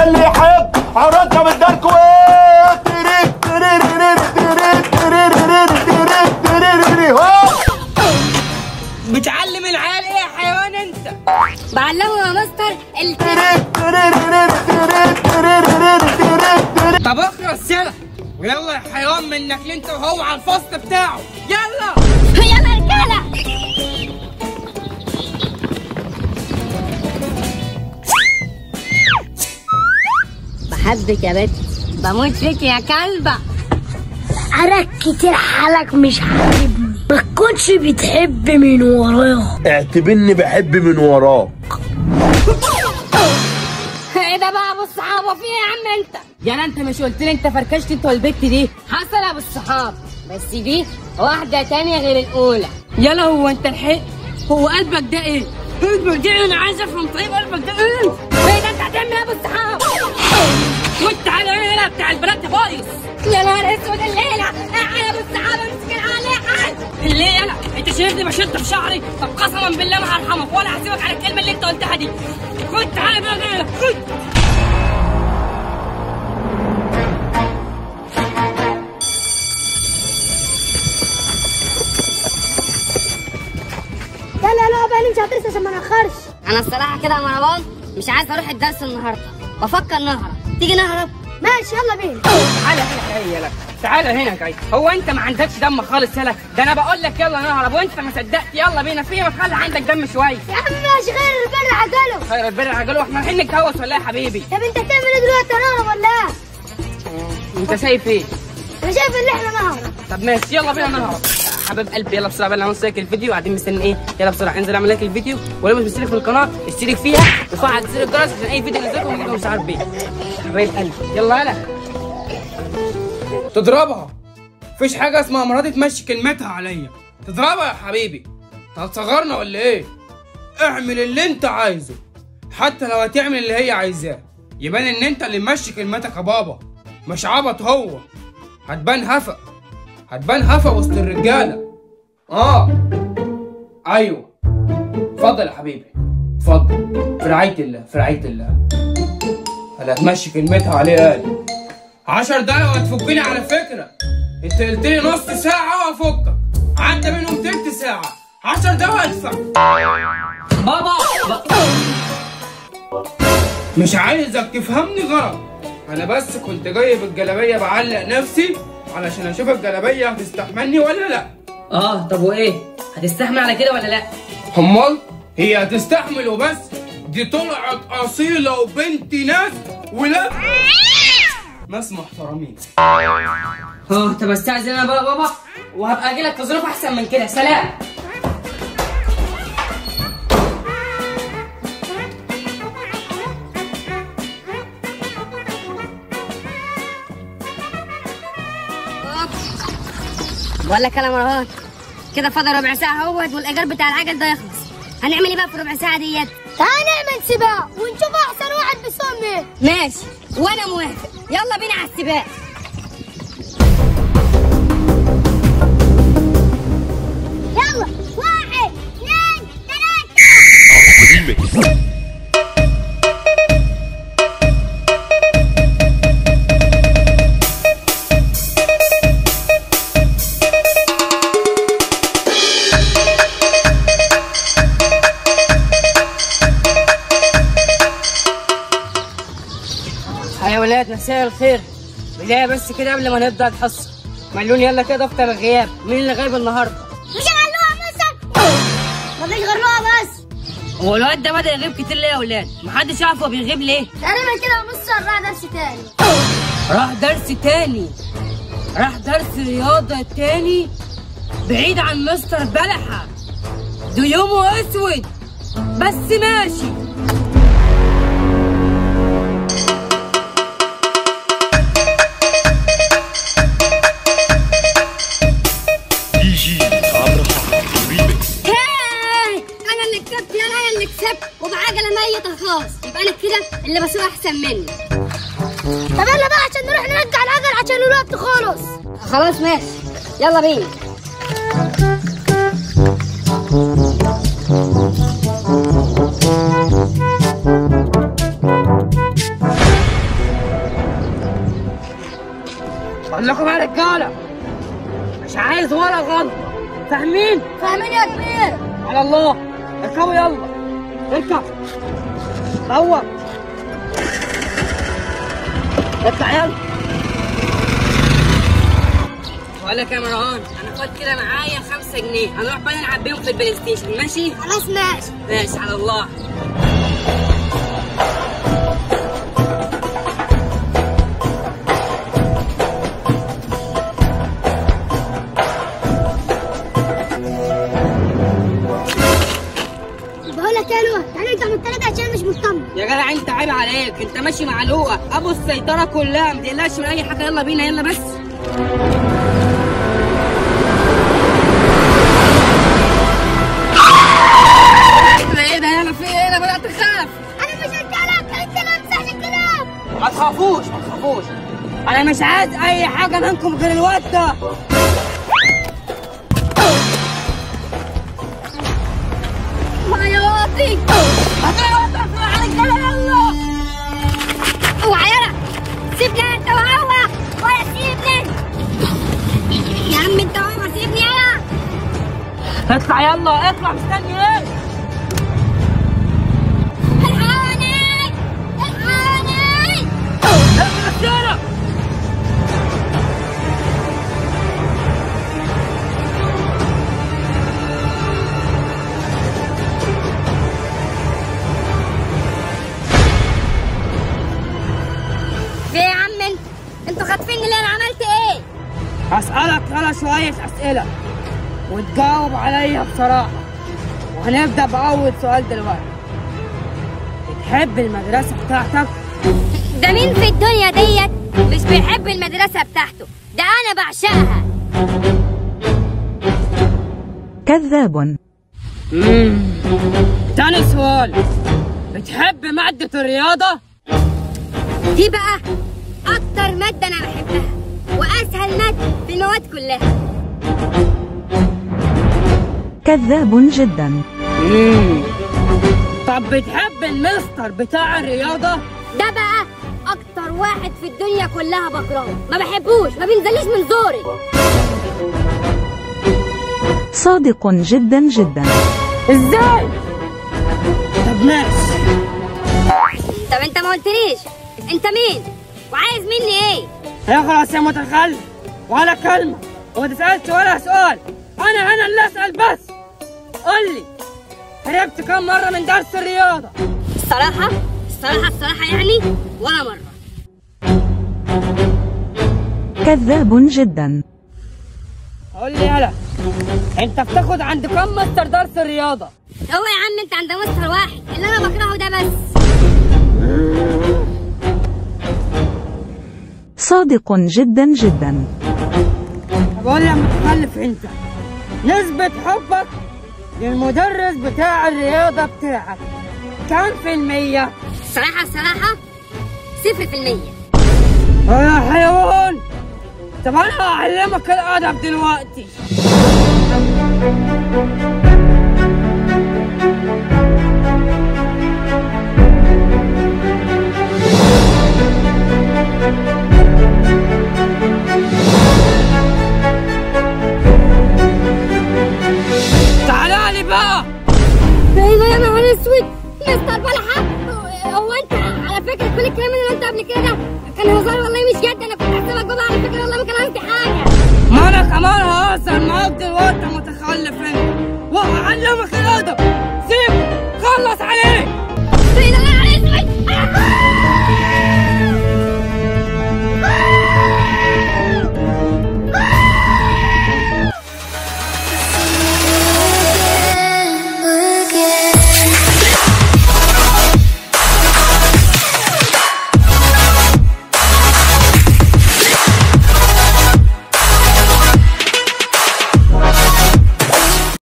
حتى اللي يحب عرضنا من داركو ايه تريد تريد تريد تريد تريد تريد تريد بتعلم العيال ايه يا حيوان انت؟ بعلمه يا مستر التريد تريد تريد تريد تريد تريد. طب اخرس يلا ويلا يا حيوان منك انت وهو على الفصل بتاعه يلا يلا يا رجاله. بحبك يا بنت، بموت فيك يا كلبة. أنا كتير حالك مش حاببني، ما تكونش بتحب من وراك. اعتبرني بحب من وراك. ايه ده بقى أبو الصحابة، في إيه يا عم أنت؟ يعني أنت مش قلت لي أنت فركشت أنت والبت دي؟ حصل يا أبو الصحابة، بس دي واحدة تانية غير الأولى. يلا هو أنت لحقت؟ هو قلبك ده إيه؟ قلبك ده أنا عايز أفهم طيب قلبك ده إيه؟ إيه ده أنت هتعمل يا أبو الصحابة؟ وانت على هنا بتاع البنات يا بايظ. يا نهار اسود الليله يا ابو السعاده مسكين عليها الليله. انت شايفني بشد في شعري؟ طب قسما بالله ما هرحمك ولا هسيبك على الكلمه اللي انت قلتها دي. كنت على بالك يلا يلا بقى، مش هترس عشان ما ناخرش. انا الصراحه كده يا مروان مش عايز اروح الدرس النهارده، بفكر نهرب. تيجي نهرب؟ ماشي يلا بينا. تعالى هنا جاي يلا، تعالى هنا جاي. هو انت ما عندكش دم خالص يلا، ده انا بقول لك يلا نهرب وانت ما صدقت. يلا بينا، في ما تخلي عندك دم شويه يا عم. ماشي، غير البر عجله، غير البر عجله. احنا رايحين نتهوس ولا ايه يا حبيبي؟ طب انت بتعمل ايه دلوقتي، نهرب ولا ايه؟ انت شايف ايه؟ انا شايف ان احنا نهرب. طب ماشي يلا بينا نهرب حبيب قلبي. يلا بسرعه بقى، انا هنسلك الفيديو قاعدين مستنيين ايه؟ يلا بسرعه انزل اعمل لك الفيديو، ولو مش مستنيك في القناه اشترك فيها وفعل زر الجرس عشان اي فيديو نزلكم ويجيكم مش عارف بيه. حبيب قلبي يلا هلا تضربها، مفيش حاجه اسمها مراتي تمشي كلمتها عليا. تضربها يا حبيبي، انت هتصغرنا ولا ايه؟ اعمل اللي انت عايزه، حتى لو هتعمل اللي هي عايزاه يبان ان انت اللي ممشي كلمتك يا بابا، مش عبط. هو هتبان هفق، هتبان هفا وسط الرجاله. ايوه اتفضل يا حبيبي، اتفضل في رعايه الله، في رعايه الله. هلا هتمشي كلمتها عليها ادي 10 دقايق وهتفكني. على فكره انت قلت لي نص ساعه وهفكك، عدى منهم تلت ساعه. 10 دقايق هتفك بابا مش عايزك تفهمني غلط، انا بس كنت جاي بالجلابيه بعلق نفسي علشان اشوف الجلابيه هتستحملني ولا لا. طب وايه؟ هتستحمل على كده ولا لا؟ امال هي هتستحمل وبس؟ دي طلعت اصيله وبنت ناس ولا ناس محترمين. طب استاذن انا بقى بابا وهبقى اجي لك في ظروف احسن من كده. سلام. بقول لك يا مروان كده فاضل ربع ساعة اهوت والايجار بتاع العجل ده يخلص. هنعمل ايه بقى في ربع ساعة ديت؟ هنعمل سباق ونشوف احسن واحد بيسوق منين. ماشي وانا موافق، يلا بينا على السباق. يلا 1 2 3. مساء الخير، بداية بس كده قبل ما نبدأ الحصة. معلول يلا كده دفتر الغياب، مين اللي غايب النهارده؟ مش معلوقة مثلا؟ مفيش غير لقمة بس. هو الواد ده بدأ يغيب كتير ليه يا ولاد؟ محدش يعرف هو بيغيب ليه؟ تقريبا كده ونص راح درس تاني. راح درس تاني؟ راح درس رياضة تاني؟ بعيد عن مستر بلحة، ده يومه أسود. بس ماشي. يبقى انا كده اللي بسوق احسن مني. طب يلا بقى عشان نروح نرجع العجل عشان الوقت خلص. خلاص ماشي يلا بينا. اقول لكم يا رجاله مش عايز ولا غلط، فاهمين؟ فاهمين يا كبير. على الله اركبوا يلا، اركب دور، اطلع يلا. بقول لك يا مروان انا خد كده معايا 5 جنيه هنروح بقى نلعب بيهم في البلاي ستيشن، ماشي؟ خلاص ماشي ماشي، على الله. يا جدع انت عيب عليك، انت ماشي معلوقه ابو السيطره كلها، ما تقلقش من اي حاجه. يلا بينا يلا بس. ايه ده يلا في ايه؟ انا بدات اخاف. انا مش هتكلم، انت ما تمسحش الكلام. ما تخافوش ما تخافوش، انا مش عايز اي حاجه منكم غير الوقت ده. يا واطي سيبني انت وهو، ولا سيبني يا عم انت وهو، سيبني يلا. اطلع يلا اطلع، مستني ايه؟ الحقوني الحقوني، اقفل السيارة. هسألك على شوية أسئلة وتجاوب عليا بصراحة، وهنبدأ بأول سؤال دلوقتي. بتحب المدرسة بتاعتك؟ ده مين في الدنيا ديت مش بيحب المدرسة بتاعته؟ ده أنا بعشقها. كذاب. تاني سؤال، بتحب مادة الرياضة؟ دي بقى أكتر مادة أنا بحبها وأسهل مادة في المواد كلها. كذاب جدا. طب بتحب المستر بتاع الرياضة؟ ده بقى أكتر واحد في الدنيا كلها بكرهه، ما بحبوش، ما بينزليش من زوري. صادق جدا جدا. إزاي؟ طب ماشي. طب أنت ما قلتليش أنت مين؟ وعايز مني إيه؟ اخلص يا متخلف، ولا كلمة وما تسألش ولا سؤال، أنا اللي أسأل بس. قول لي هربت كم مرة من درس الرياضة؟ الصراحة يعني ولا مرة. كذاب جدا. قول لي يلا أنت بتاخد عند كم مستر درس الرياضة؟ هو يا عم أنت عند مستر واحد اللي أنا بكرهه ده بس. صادق جدا جدا. بقول يا متخلف، انت نسبة حبك للمدرس بتاع الرياضة بتاعك كام في المية؟ الصراحة 0%. يا حيوان، طب انا هعلمك الأدب دلوقتي. مستر بلحة، هو انت على فكره كل الكلام اللي انت قبل كده كان هزار والله مش جد، انا كنت حاسبك جوه على فكره والله ما كان عندي حاجه. ما انا كمان ههزر معاك دلوقتي متخلف انت، وهعلمك